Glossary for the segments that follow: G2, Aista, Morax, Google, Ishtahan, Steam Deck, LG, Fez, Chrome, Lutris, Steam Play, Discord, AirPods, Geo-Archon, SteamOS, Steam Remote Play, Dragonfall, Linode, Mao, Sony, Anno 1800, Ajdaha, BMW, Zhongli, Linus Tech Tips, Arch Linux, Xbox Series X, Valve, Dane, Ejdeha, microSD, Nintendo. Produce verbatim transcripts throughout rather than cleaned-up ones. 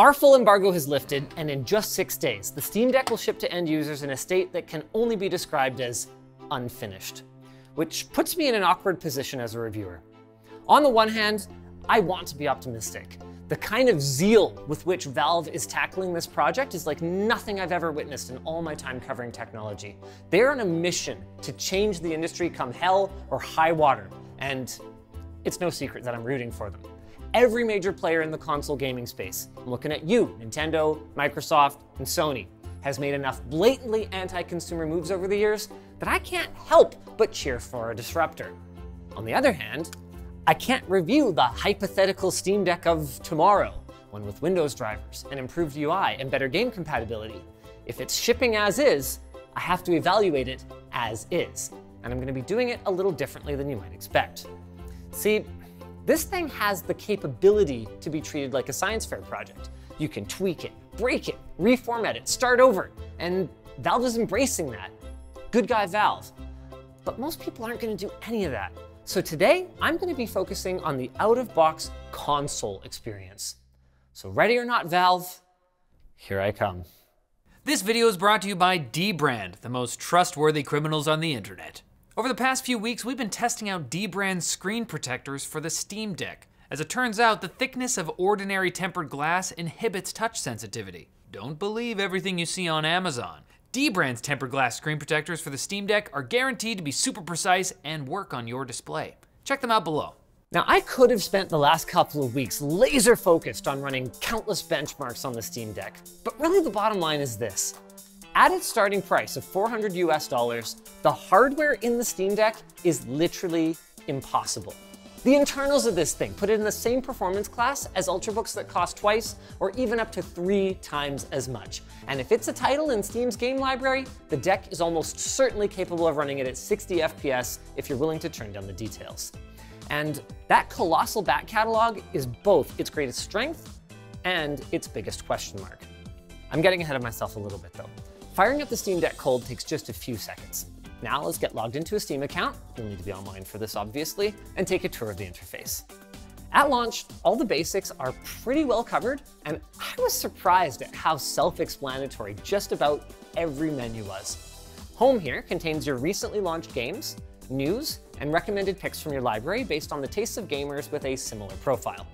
Our full embargo has lifted, and in just six days, the Steam Deck will ship to end users in a state that can only be described as unfinished, which puts me in an awkward position as a reviewer. On the one hand, I want to be optimistic. The kind of zeal with which Valve is tackling this project is like nothing I've ever witnessed in all my time covering technology. They're on a mission to change the industry come hell or high water, and it's no secret that I'm rooting for them. Every major player in the console gaming space, I'm looking at you, Nintendo, Microsoft, and Sony, has made enough blatantly anti-consumer moves over the years that I can't help but cheer for a disruptor. On the other hand, I can't review the hypothetical Steam Deck of tomorrow, one with Windows drivers, an improved U I, and better game compatibility. If it's shipping as is, I have to evaluate it as is, and I'm going to be doing it a little differently than you might expect. See, this thing has the capability to be treated like a science fair project. You can tweak it, break it, reformat it, start over, and Valve is embracing that. Good guy Valve. But most people aren't going to do any of that. So today, I'm going to be focusing on the out-of-box console experience. So ready or not, Valve, here I come. This video is brought to you by dbrand, the most trustworthy criminals on the internet. Over the past few weeks, we've been testing out dbrand screen protectors for the Steam Deck. As it turns out, the thickness of ordinary tempered glass inhibits touch sensitivity. Don't believe everything you see on Amazon. dbrand's tempered glass screen protectors for the Steam Deck are guaranteed to be super precise and work on your display. Check them out below. Now, I could have spent the last couple of weeks laser focused on running countless benchmarks on the Steam Deck, but really the bottom line is this. At its starting price of four hundred US dollars, the hardware in the Steam Deck is literally impossible. The internals of this thing put it in the same performance class as Ultrabooks that cost twice or even up to three times as much. And if it's a title in Steam's game library, the Deck is almost certainly capable of running it at sixty F P S if you're willing to turn down the details. And that colossal back catalog is both its greatest strength and its biggest question mark. I'm getting ahead of myself a little bit though. Firing up the Steam Deck cold takes just a few seconds. Now let's get logged into a Steam account, you'll need to be online for this obviously, and take a tour of the interface. At launch, all the basics are pretty well covered, and I was surprised at how self-explanatory just about every menu was. Home here contains your recently launched games, news, and recommended picks from your library based on the tastes of gamers with a similar profile.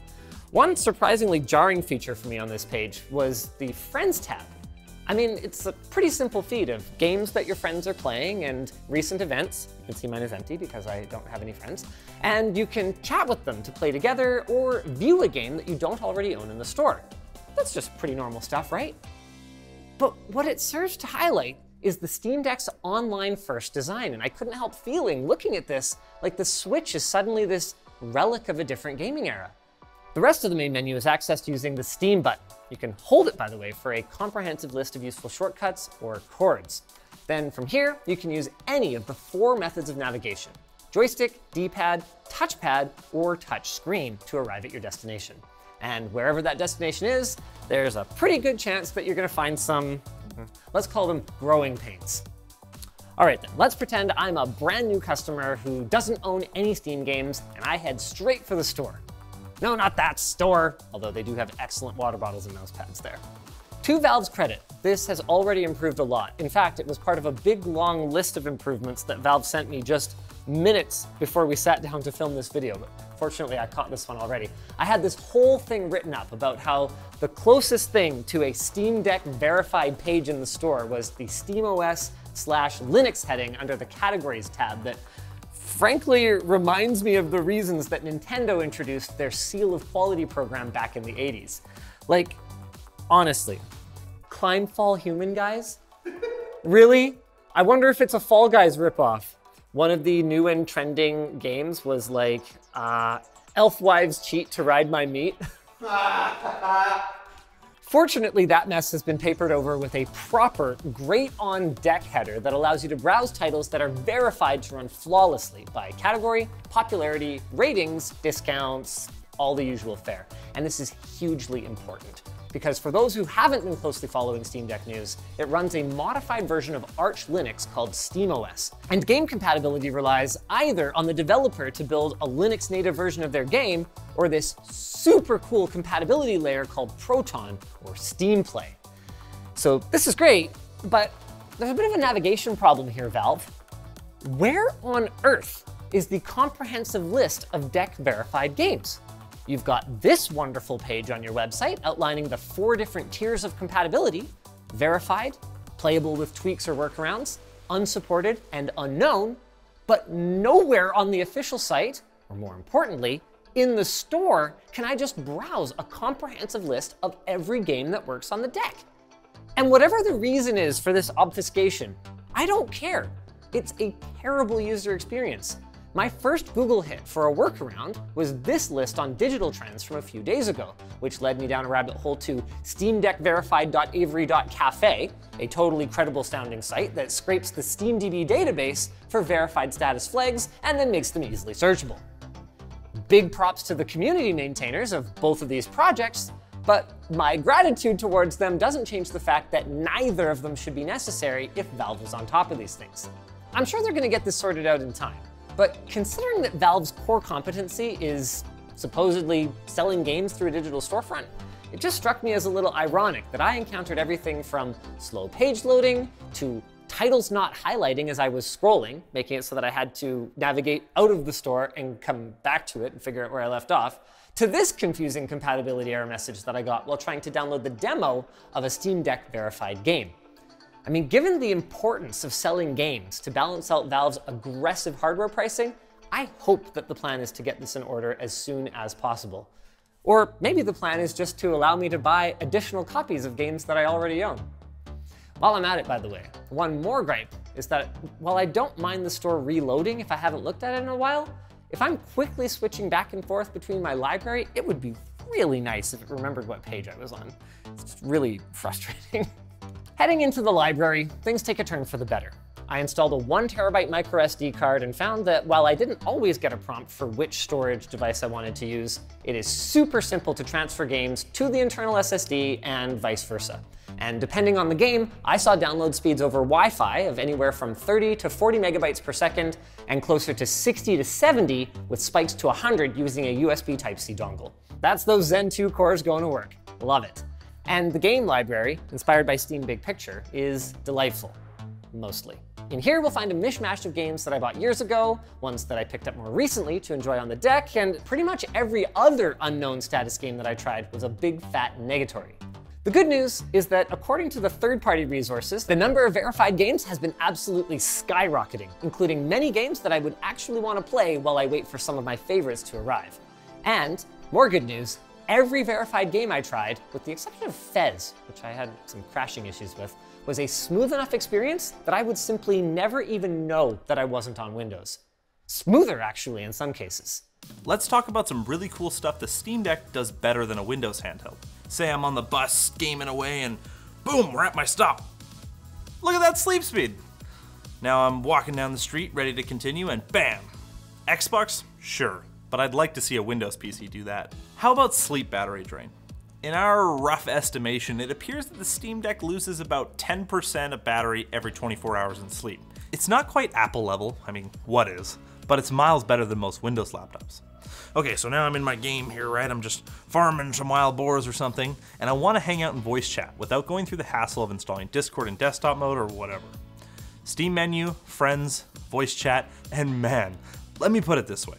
One surprisingly jarring feature for me on this page was the Friends tab. I mean, it's a pretty simple feed of games that your friends are playing and recent events. You can see mine is empty because I don't have any friends. And you can chat with them to play together or view a game that you don't already own in the store. That's just pretty normal stuff, right? But what it serves to highlight is the Steam Deck's online-first design, and I couldn't help feeling, looking at this, like the Switch is suddenly this relic of a different gaming era. The rest of the main menu is accessed using the Steam button. You can hold it, by the way, for a comprehensive list of useful shortcuts or chords. Then from here, you can use any of the four methods of navigation: joystick, D-pad, touchpad, or touch screen to arrive at your destination. And wherever that destination is, there's a pretty good chance that you're gonna find some, let's call them growing pains. All right then, let's pretend I'm a brand new customer who doesn't own any Steam games and I head straight for the store. No, not that store, although they do have excellent water bottles and mouse pads there. To Valve's credit, this has already improved a lot. In fact, it was part of a big long list of improvements that Valve sent me just minutes before we sat down to film this video, but fortunately I caught this one already. I had this whole thing written up about how the closest thing to a Steam Deck verified page in the store was the SteamOS slash Linux heading under the categories tab that frankly reminds me of the reasons that Nintendo introduced their Seal of Quality program back in the eighties. Like, honestly, climb, fall, human, guys? Really? I wonder if it's a Fall Guys ripoff. One of the new and trending games was like, uh, elf wives cheat to ride my meat. Fortunately, that mess has been papered over with a proper Great on Deck header that allows you to browse titles that are verified to run flawlessly by category, popularity, ratings, discounts, all the usual fare. And this is hugely important because for those who haven't been closely following Steam Deck news, it runs a modified version of Arch Linux called SteamOS. And game compatibility relies either on the developer to build a Linux native version of their game, or this super cool compatibility layer called Proton, or Steam Play. So this is great, but there's a bit of a navigation problem here, Valve. Where on earth is the comprehensive list of deck-verified games? You've got this wonderful page on your website outlining the four different tiers of compatibility: verified, playable with tweaks or workarounds, unsupported, and unknown, but nowhere on the official site, or more importantly, in the store, can I just browse a comprehensive list of every game that works on the deck. And whatever the reason is for this obfuscation, I don't care. It's a terrible user experience. My first Google hit for a workaround was this list on Digital Trends from a few days ago, which led me down a rabbit hole to steam deck verified dot avery dot cafe, a totally credible sounding site that scrapes the SteamDB database for verified status flags and then makes them easily searchable. Big props to the community maintainers of both of these projects, but my gratitude towards them doesn't change the fact that neither of them should be necessary if Valve was on top of these things. I'm sure they're gonna get this sorted out in time. But considering that Valve's core competency is supposedly selling games through a digital storefront, it just struck me as a little ironic that I encountered everything from slow page loading to titles not highlighting as I was scrolling, making it so that I had to navigate out of the store and come back to it and figure out where I left off, to this confusing compatibility error message that I got while trying to download the demo of a Steam Deck verified game. I mean, given the importance of selling games to balance out Valve's aggressive hardware pricing, I hope that the plan is to get this in order as soon as possible. Or maybe the plan is just to allow me to buy additional copies of games that I already own. While I'm at it, by the way, one more gripe is that while I don't mind the store reloading if I haven't looked at it in a while, if I'm quickly switching back and forth between my library, it would be really nice if it remembered what page I was on. It's really frustrating. Heading into the library, things take a turn for the better. I installed a one terabyte micro S D card and found that while I didn't always get a prompt for which storage device I wanted to use, it is super simple to transfer games to the internal S S D and vice versa. And depending on the game, I saw download speeds over Wi-Fi of anywhere from thirty to forty megabytes per second and closer to sixty to seventy with spikes to one hundred using a U S B Type-C dongle. That's those Zen two cores going to work. Love it. And the game library, inspired by Steam Big Picture, is delightful, mostly. In here, we'll find a mishmash of games that I bought years ago, ones that I picked up more recently to enjoy on the deck, and pretty much every other unknown status game that I tried was a big fat negatory. The good news is that according to the third-party resources, the number of verified games has been absolutely skyrocketing, including many games that I would actually want to play while I wait for some of my favorites to arrive. And more good news, every verified game I tried, with the exception of Fez, which I had some crashing issues with, was a smooth enough experience that I would simply never even know that I wasn't on Windows. Smoother, actually, in some cases. Let's talk about some really cool stuff the Steam Deck does better than a Windows handheld. Say I'm on the bus, gaming away, and boom, we're at my stop. Look at that sleep speed. Now I'm walking down the street, ready to continue, and bam. Xbox? Sure. But I'd like to see a Windows P C do that. How about sleep battery drain? In our rough estimation, it appears that the Steam Deck loses about ten percent of battery every twenty-four hours in sleep. It's not quite Apple level, I mean, what is? But it's miles better than most Windows laptops. Okay, so now I'm in my game here, right? I'm just farming some wild boars or something, and I want to hang out in voice chat without going through the hassle of installing Discord in desktop mode or whatever. Steam menu, friends, voice chat, and man, let me put it this way.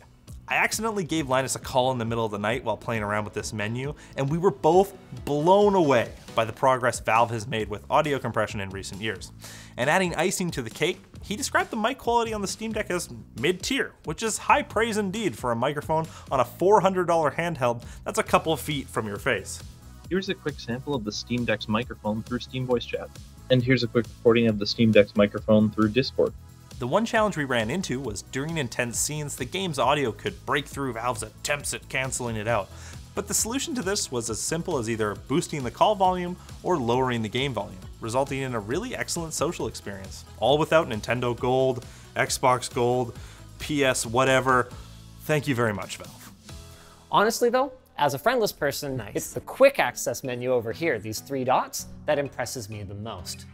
I accidentally gave Linus a call in the middle of the night while playing around with this menu, and we were both blown away by the progress Valve has made with audio compression in recent years. And adding icing to the cake, he described the mic quality on the Steam Deck as mid-tier, which is high praise indeed for a microphone on a four hundred dollar handheld that's a couple feet from your face. Here's a quick sample of the Steam Deck's microphone through Steam Voice Chat. And here's a quick recording of the Steam Deck's microphone through Discord. The one challenge we ran into was during intense scenes, the game's audio could break through Valve's attempts at canceling it out. But the solution to this was as simple as either boosting the call volume or lowering the game volume, resulting in a really excellent social experience, all without Nintendo Gold, Xbox Gold, P S whatever. Thank you very much, Valve. Honestly though, As a friendless person, nice. It's the quick access menu over here, these three dots, that impresses me the most.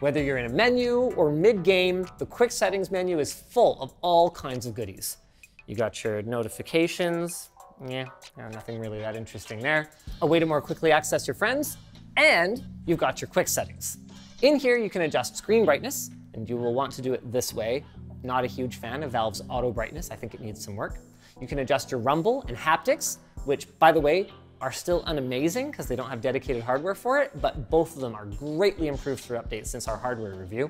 Whether you're in a menu or mid-game, the quick settings menu is full of all kinds of goodies. You got your notifications, yeah, nothing really that interesting there. A way to more quickly access your friends, and you've got your quick settings. In here, you can adjust screen brightness, and you will want to do it this way. Not a huge fan of Valve's auto brightness. I think it needs some work. You can adjust your rumble and haptics, which, by the way, are still unamazing because they don't have dedicated hardware for it, but both of them are greatly improved through updates since our hardware review.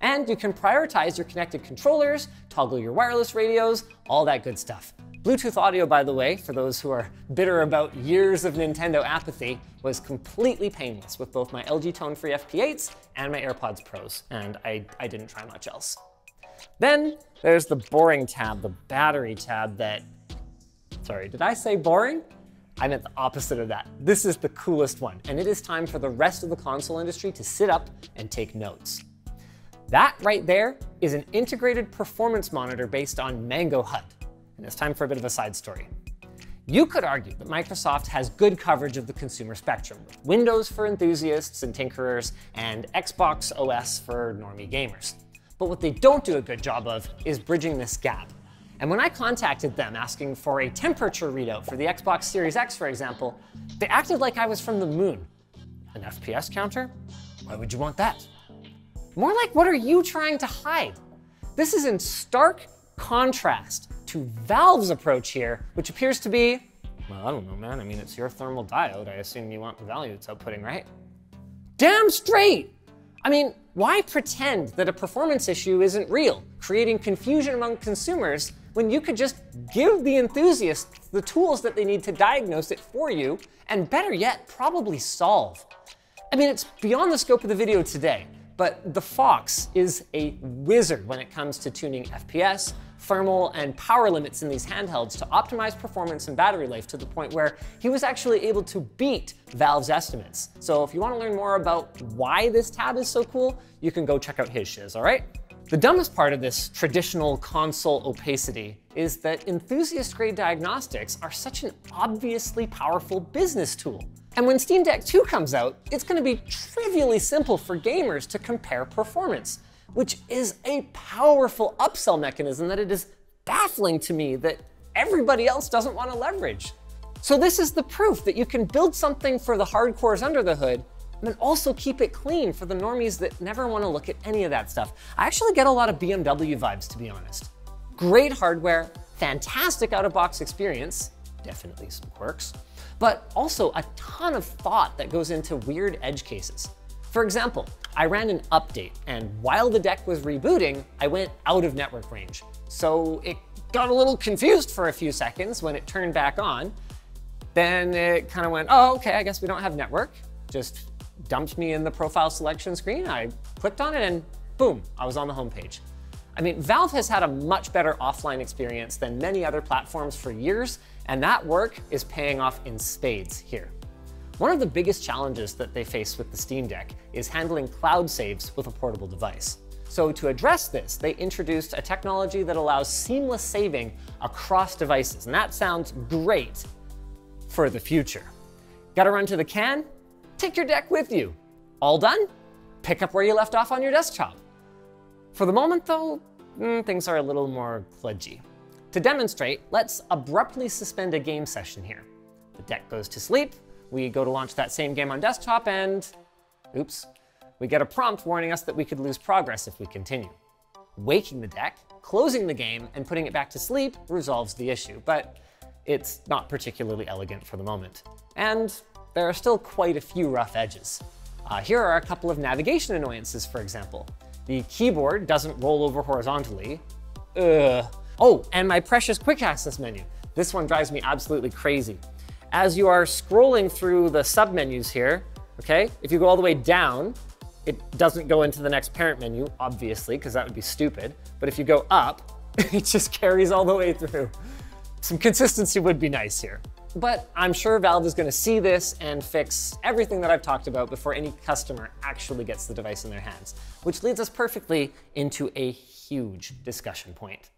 And you can prioritize your connected controllers, toggle your wireless radios, all that good stuff. Bluetooth audio, by the way, for those who are bitter about years of Nintendo apathy, was completely painless with both my L G Tone-Free F P eights and my AirPods Pros, and I, I didn't try much else. Then there's the boring tab, the battery tab that, sorry, did I say boring? I meant the opposite of that. This is the coolest one, and it is time for the rest of the console industry to sit up and take notes. That right there is an integrated performance monitor based on MangoHud, and it's time for a bit of a side story. You could argue that Microsoft has good coverage of the consumer spectrum, with Windows for enthusiasts and tinkerers, and Xbox O S for normie gamers. But what they don't do a good job of is bridging this gap. And when I contacted them asking for a temperature readout for the Xbox Series X, for example, they acted like I was from the moon. An F P S counter? Why would you want that? More like, what are you trying to hide? This is in stark contrast to Valve's approach here, which appears to be, well, I don't know, man. I mean, it's your thermal diode. I assume you want the value it's outputting, right? Damn straight! I mean, why pretend that a performance issue isn't real, creating confusion among consumers when you could just give the enthusiasts the tools that they need to diagnose it for you, and better yet, probably solve? I mean, it's beyond the scope of the video today, but the Fox is a wizard when it comes to tuning F P S, thermal, and power limits in these handhelds to optimize performance and battery life to the point where he was actually able to beat Valve's estimates. So if you want to learn more about why this tab is so cool, you can go check out his shiz, all right? The dumbest part of this traditional console opacity is that enthusiast-grade diagnostics are such an obviously powerful business tool. And when Steam Deck two comes out, it's going to be trivially simple for gamers to compare performance, which is a powerful upsell mechanism that it is baffling to me that everybody else doesn't want to leverage. So this is the proof that you can build something for the hardcores under the hood, and then also keep it clean for the normies that never want to look at any of that stuff. I actually get a lot of B M W vibes, to be honest. Great hardware, fantastic out-of-box experience, definitely some quirks, but also a ton of thought that goes into weird edge cases. For example, I ran an update, and while the deck was rebooting, I went out of network range. So it got a little confused for a few seconds when it turned back on. Then it kind of went, oh, okay, I guess we don't have network. Just dumped me in the profile selection screen. I clicked on it and boom, I was on the homepage. I mean, Valve has had a much better offline experience than many other platforms for years, and that work is paying off in spades here. One of the biggest challenges that they face with the Steam Deck is handling cloud saves with a portable device. So to address this, they introduced a technology that allows seamless saving across devices, and that sounds great for the future. Gotta run to the can? Take your deck with you. All done? Pick up where you left off on your desktop. For the moment though, things are a little more kludgy. To demonstrate, let's abruptly suspend a game session here. The deck goes to sleep. We go to launch that same game on desktop and, oops, we get a prompt warning us that we could lose progress if we continue. Waking the deck, closing the game, and putting it back to sleep resolves the issue, but it's not particularly elegant for the moment. And there are still quite a few rough edges. Uh, here are a couple of navigation annoyances, for example. The keyboard doesn't roll over horizontally. Ugh. Oh, and my precious quick access menu. This one drives me absolutely crazy. As you are scrolling through the submenus here, okay, if you go all the way down, it doesn't go into the next parent menu, obviously, because that would be stupid. But if you go up, it just carries all the way through. Some consistency would be nice here. But I'm sure Valve is going to see this and fix everything that I've talked about before any customer actually gets the device in their hands, which leads us perfectly into a huge discussion point.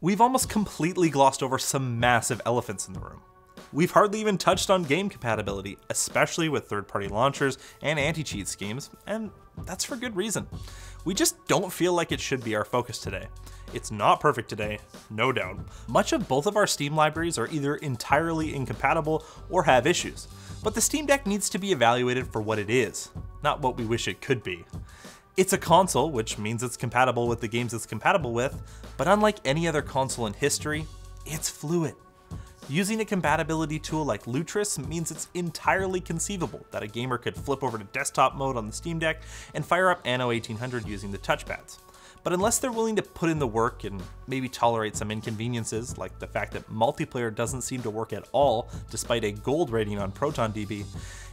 We've almost completely glossed over some massive elephants in the room. We've hardly even touched on game compatibility, especially with third-party launchers and anti-cheat schemes, and that's for good reason. We just don't feel like it should be our focus today. It's not perfect today, no doubt. Much of both of our Steam libraries are either entirely incompatible or have issues, but the Steam Deck needs to be evaluated for what it is, not what we wish it could be. It's a console, which means it's compatible with the games it's compatible with, but unlike any other console in history, it's fluid. Using a compatibility tool like Lutris means it's entirely conceivable that a gamer could flip over to desktop mode on the Steam Deck and fire up Anno eighteen hundred using the touchpads. But unless they're willing to put in the work and maybe tolerate some inconveniences, like the fact that multiplayer doesn't seem to work at all despite a gold rating on ProtonDB,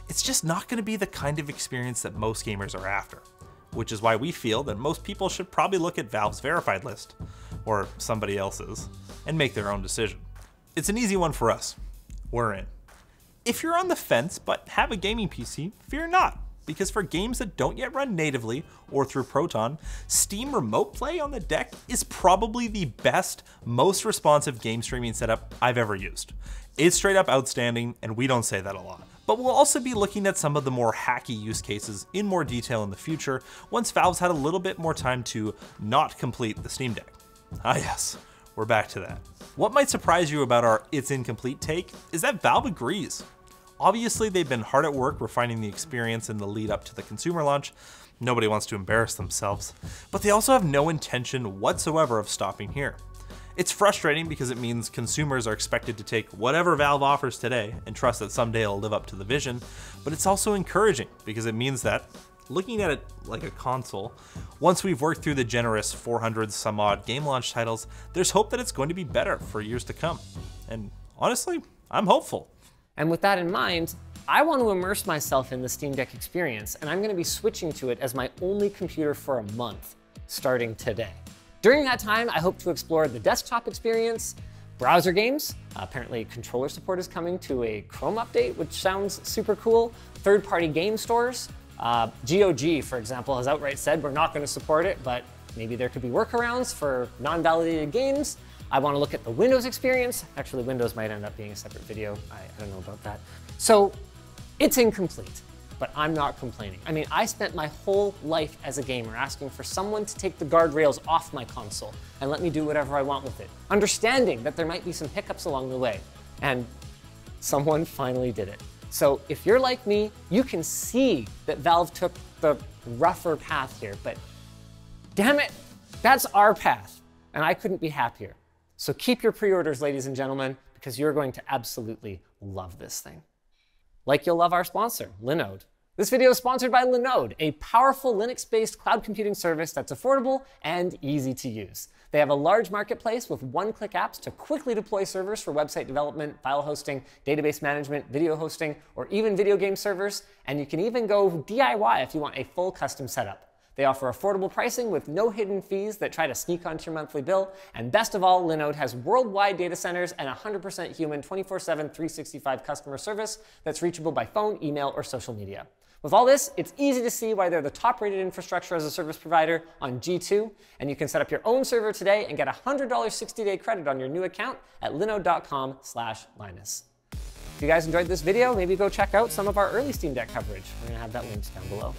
it's just not going to be the kind of experience that most gamers are after. Which is why we feel that most people should probably look at Valve's verified list, or somebody else's, and make their own decision. It's an easy one for us. We're in. If you're on the fence but have a gaming P C, fear not, because for games that don't yet run natively or through Proton, Steam Remote Play on the Deck is probably the best, most responsive game streaming setup I've ever used. It's straight up outstanding, and we don't say that a lot. But we'll also be looking at some of the more hacky use cases in more detail in the future, once Valve's had a little bit more time to not complete the Steam Deck. Ah yes, we're back to that. What might surprise you about our it's incomplete take is that Valve agrees. Obviously, they've been hard at work refining the experience in the lead up to the consumer launch. Nobody wants to embarrass themselves, but they also have no intention whatsoever of stopping here. It's frustrating because it means consumers are expected to take whatever Valve offers today and trust that someday it'll live up to the vision, but it's also encouraging because it means that, looking at it like a console, once we've worked through the generous four hundred some odd game launch titles, there's hope that it's going to be better for years to come. And honestly, I'm hopeful. And with that in mind, I want to immerse myself in the Steam Deck experience, and I'm going to be switching to it as my only computer for a month, starting today. During that time, I hope to explore the desktop experience, browser games, apparently controller support is coming to a Chrome update, which sounds super cool, third-party game stores, Uh, G O G, for example, has outright said we're not going to support it, but maybe there could be workarounds for non-validated games. I want to look at the Windows experience. Actually, Windows might end up being a separate video. I, I don't know about that. So it's incomplete, but I'm not complaining. I mean, I spent my whole life as a gamer asking for someone to take the guardrails off my console and let me do whatever I want with it, understanding that there might be some hiccups along the way. And someone finally did it. So if you're like me, you can see that Valve took the rougher path here, but damn it, that's our path, and I couldn't be happier. So keep your pre-orders, ladies and gentlemen, because you're going to absolutely love this thing. Like you'll love our sponsor, Linode. This video is sponsored by Linode, a powerful Linux-based cloud computing service that's affordable and easy to use. They have a large marketplace with one-click apps to quickly deploy servers for website development, file hosting, database management, video hosting, or even video game servers, and you can even go D I Y if you want a full custom setup. They offer affordable pricing with no hidden fees that try to sneak onto your monthly bill, and best of all, Linode has worldwide data centers and one hundred percent human twenty-four seven, three sixty-five customer service that's reachable by phone, email, or social media. With all this, it's easy to see why they're the top-rated infrastructure as a service provider on G two, and you can set up your own server today and get a one hundred dollar sixty-day credit on your new account at linode dot com slash Linus. If you guys enjoyed this video, maybe go check out some of our early Steam Deck coverage. We're gonna have that linked down below.